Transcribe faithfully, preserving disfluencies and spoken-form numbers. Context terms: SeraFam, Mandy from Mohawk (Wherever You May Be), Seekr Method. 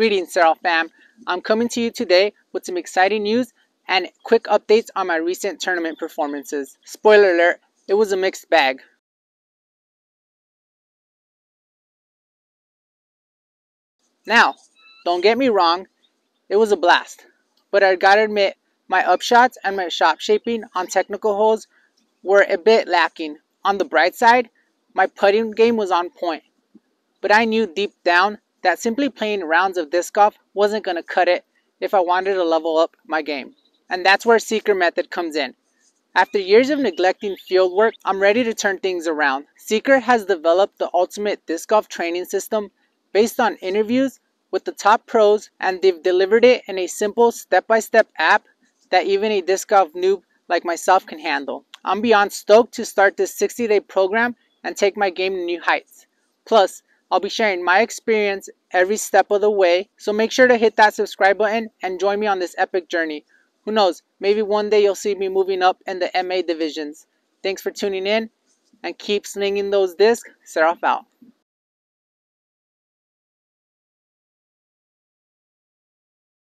Greetings, SeraFam. I'm coming to you today with some exciting news and quick updates on my recent tournament performances. Spoiler alert, it was a mixed bag. Now, don't get me wrong, it was a blast. But I gotta admit, my upshots and my shot shaping on technical holes were a bit lacking. On the bright side, my putting game was on point. But I knew deep down that simply playing rounds of disc golf wasn't going to cut it if I wanted to level up my game. And that's where Seekr Method comes in. After years of neglecting field work, I'm ready to turn things around. Seekr has developed the ultimate disc golf training system based on interviews with the top pros, and they've delivered it in a simple step-by-step app that even a disc golf noob like myself can handle. I'm beyond stoked to start this sixty day program and take my game to new heights. Plus, I'll be sharing my experience every step of the way, so make sure to hit that subscribe button and join me on this epic journey. Who knows, maybe one day you'll see me moving up in the M A divisions. Thanks for tuning in, and keep slinging those discs. SeraFam out.